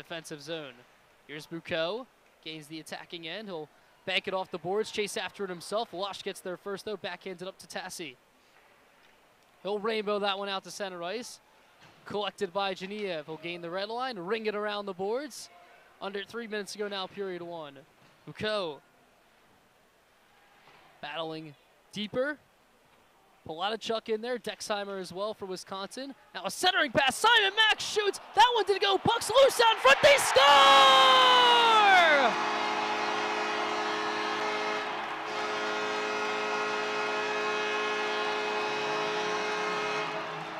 defensive zone. Here's Bukot, gains the attacking end. He'll bank it off the boards, chase after it himself. Lash gets there first though, backhands it up to Tassi. He'll rainbow that one out to center ice. Collected by Genev. He'll gain the red line, ring it around the boards. Under 3 minutes to go now, period one. Bukot battling deeper. Alatchuk in there, Dexheimer as well for Wisconsin. Now a centering pass, Simon Max shoots. That one didn't go, pucks loose out in front, they score!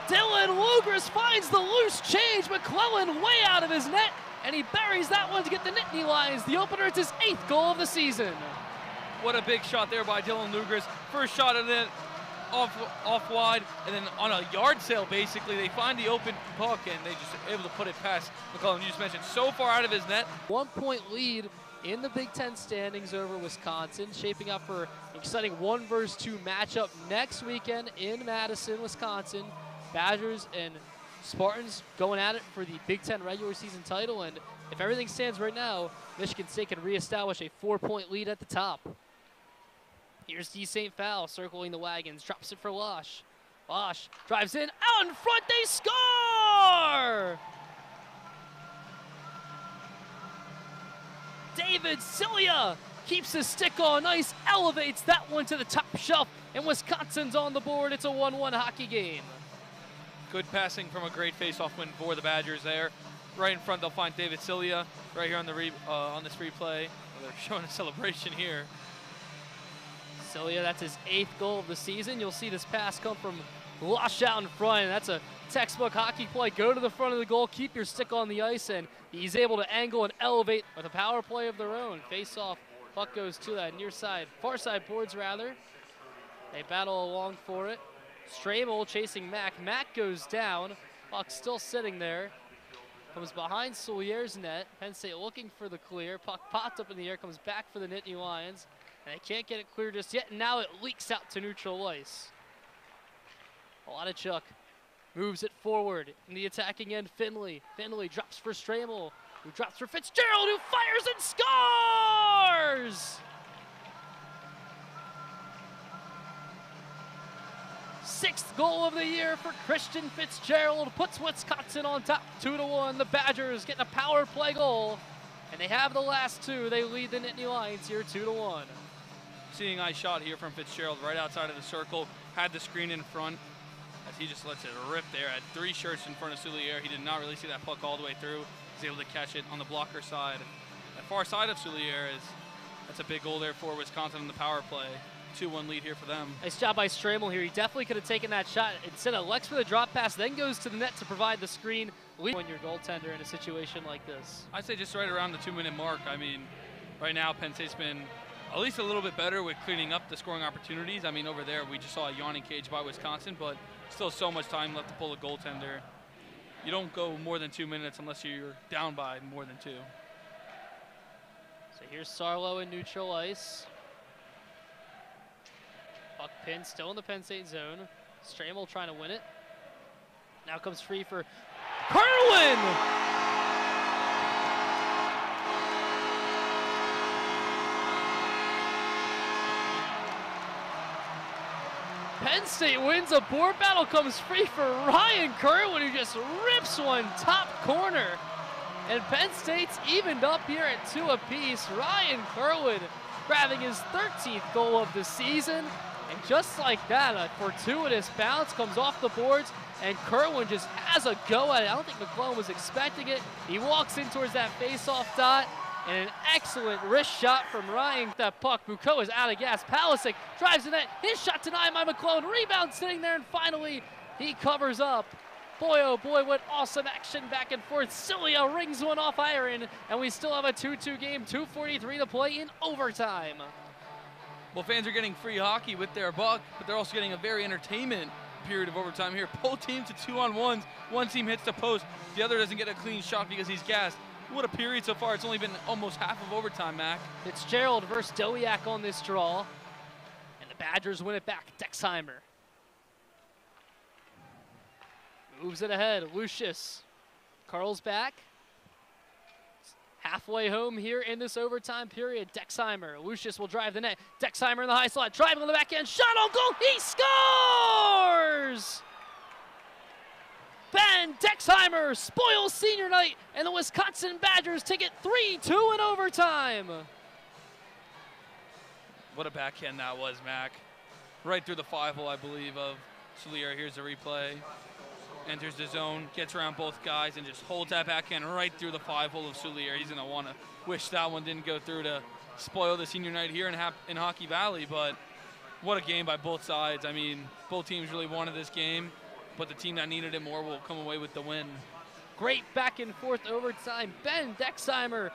Dylan Lugris finds the loose change, McClellan way out of his net, and he buries that one to get the Nittany Lions the opener. It's his 8th goal of the season. What a big shot there by Dylan Lugris. First shot of the net. Off wide, and then on a yard sale, basically, they find the open puck, and they just able to put it past McClellan. You just mentioned, so far out of his net. 1 point lead in the Big Ten standings over Wisconsin, shaping up for an exciting 1-versus-2 matchup next weekend in Madison, Wisconsin. Badgers and Spartans going at it for the Big Ten regular season title, and if everything stands right now, Michigan State can reestablish a 4-point lead at the top. Here's desaint foul, circling the wagons, drops it for Lash. Lash drives in, out in front, they score! David Cilia keeps his stick on ice, elevates that one to the top shelf, and Wisconsin's on the board. It's a 1-1 hockey game. Good passing from a great face-off win for the Badgers there. Right in front, they'll find David Cilia right here on the on this replay. They're showing a celebration here. Celia, that's his 8th goal of the season. You'll see this pass come from Lush out in front. That's a textbook hockey play. Go to the front of the goal, keep your stick on the ice, and he's able to angle and elevate with a power play of their own. Face off, puck goes to that near side, far side boards rather. They battle along for it. Stramel chasing Mack. Mack goes down, puck still sitting there. Comes behind Souliere's net. Penn State looking for the clear. Puck popped up in the air, comes back for the Nittany Lions. And they can't get it clear just yet, and now it leaks out to neutral ice. Alatchuk moves it forward. In the attacking end, Finley. Finley drops for Stramel, who drops for Fitzgerald, who fires and scores! Sixth goal of the year for Christian Fitzgerald. Puts Wisconsin on top, 2-1. The Badgers getting a power play goal, and they have the last two. They lead the Nittany Lions here, 2-1. Seeing eye shot here from Fitzgerald right outside of the circle. Had the screen in front as he just lets it rip there. Had three shirts in front of Souliere. He did not really see that puck all the way through. He's able to catch it on the blocker side. The far side of Souliere, that's a big goal there for Wisconsin in the power play. 2-1 lead here for them. Nice job by Stramel here. He definitely could have taken that shot. Instead, Alex for the drop pass, then goes to the net to provide the screen. When your goaltender in a situation like this, I'd say just right around the 2-minute mark. I mean, right now Penn State's been at least a little bit better with cleaning up the scoring opportunities. I mean, over there we just saw a yawning cage by Wisconsin, but still so much time left to pull a goaltender. You don't go more than 2 minutes unless you're down by more than two. So here's Sarlow in neutral ice. Buck pin still in the Penn State zone. Stramel trying to win it. Now comes free for Kerwin! Penn State wins a board battle, comes free for Ryan Kerwin, who just rips one top corner. And Penn State's evened up here at 2 apiece. Ryan Kerwin grabbing his 13th goal of the season. And just like that, a fortuitous bounce comes off the boards, and Kerwin just has a go at it. I don't think McClone was expecting it. He walks in towards that face-off dot, and an excellent wrist shot from Ryan. That puck, Bukot is out of gas. Palacic drives the net, his shot denied by McClone. Rebound sitting there, and finally he covers up. Boy, oh boy, what awesome action back and forth. Cilia rings one off iron, and we still have a 2-2 game, 2:43 to play in overtime. Well, fans are getting free hockey with their buck, but they're also getting a very entertainment period of overtime here. Both teams to 2-on-1s. One team hits the post. The other doesn't get a clean shot because he's gassed. What a period so far. It's only been almost half of overtime, Mac. Fitzgerald versus Doyak on this draw. And the Badgers win it back. Dexheimer moves it ahead. Lucius curls back. halfway home here in this overtime period. Dexheimer, Lucius will drive the net. Dexheimer in the high slot, driving on the backhand, shot on goal, he scores! Ben Dexheimer spoils senior night, and the Wisconsin Badgers take it 3-2 in overtime. What a backhand that was, Mac. Right through the five hole, I believe, of Souliere. Here's the replay. Enters the zone, gets around both guys, and just holds that backhand right through the five hole of Souliere. He's gonna wanna wish that one didn't go through to spoil the senior night here in Hockey Valley, but what a game by both sides. I mean, both teams really wanted this game, but the team that needed it more will come away with the win. Great back and forth overtime. Ben Dexheimer